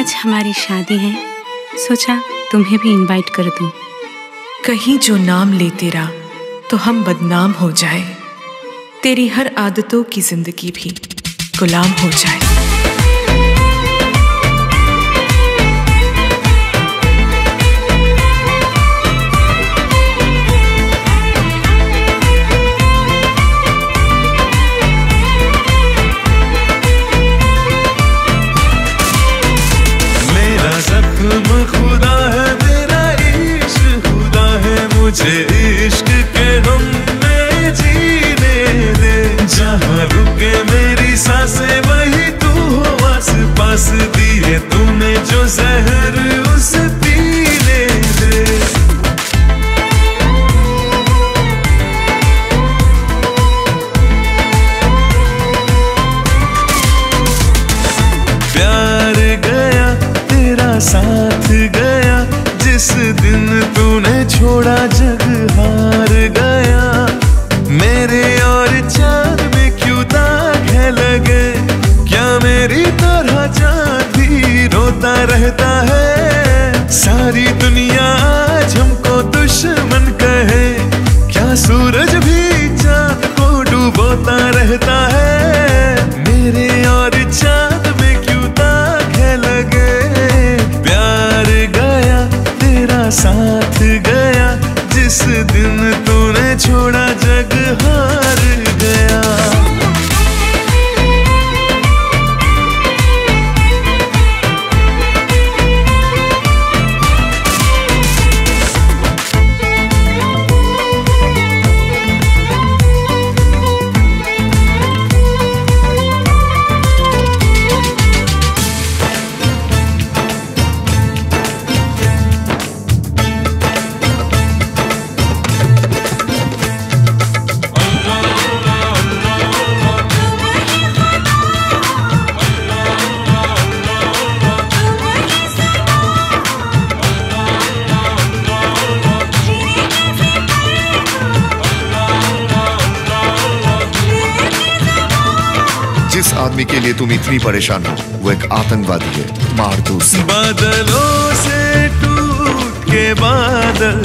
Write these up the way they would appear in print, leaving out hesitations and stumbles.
आज हमारी शादी है, सोचा तुम्हें भी इनवाइट कर दूं। कहीं जो नाम ले तेरा तो हम बदनाम हो जाए, तेरी हर आदतों की जिंदगी भी गुलाम हो जाए। मुझे इश्क के हम में जीने दे, जहाँ रुके मेरी सांसें वही तू हो आस पास, दिए तूने जो जहर उस पीने दे। प्यार गया तेरा साथ गया, जिस दिन तूने छोड़ा जग हार गया। मेरे और चांद में क्यों दाग है लगे, क्या मेरी तरह चांद भी रोता रहता है। सारी दुनिया आज हमको दुश्मन कहे, क्या सूरज भी चांद को डूबोता रहता है। मेरे और चांद में क्यों दाग है लगे, प्यार गया तेरा साथ गया, जिस दिन तूने छोड़ा जग हार गया। जिस आदमी के लिए तुम इतनी परेशान हो वो एक आतंकवादी है, मार दो उसे। बादलों से टूट के बादल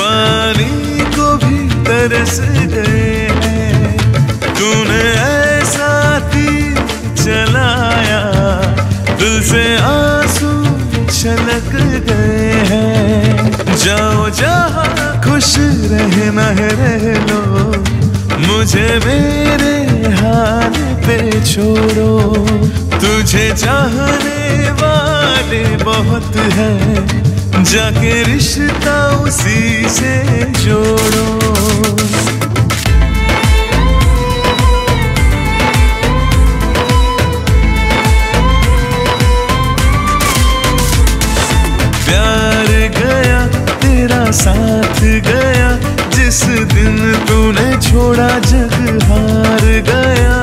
पानी को भी तरस गए हैं, तूने ऐसा तीर चलाया दिल से आंसू छलक गए हैं। जाओ जहाँ खुश रहना है रह लो, मुझे मेरे हाल पे छोड़ो। तुझे चाहने वाले बहुत हैं, जाके रिश्ता उसी से जोड़ो। साथ गया जिस दिन तूने छोड़ा जग हार गया।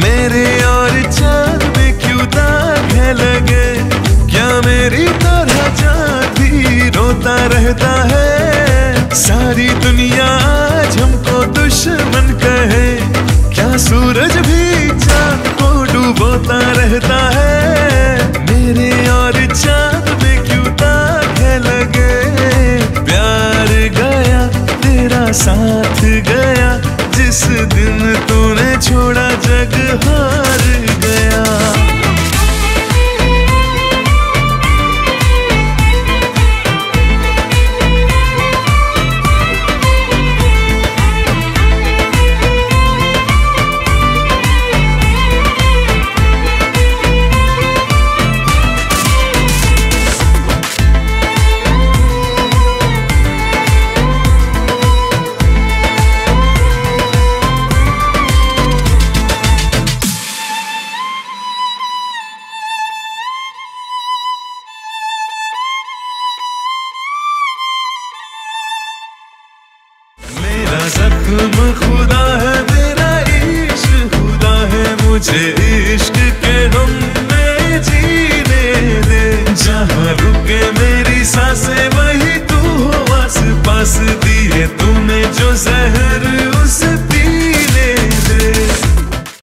मेरे और चांद में क्यों दाग है लगे, क्या मेरी तरह चांद भी रोता रहता है। सारी दुनिया आज हमको दुश्मन कहे, क्या सूरज भी चांद को डूबोता रहता है। मेरे और चांद में क्यों दाग है लगे, प्यार गया तेरा साथ गया, जिस दिन तूने छोड़ा जग हार गया। जख्म खुदा है मेरा इश्क खुदा है, मुझे इश्क के हम में जीने दे। जहाँ रुके मेरी सांसें वही तू हो आस पास, दिए तूने जो जहर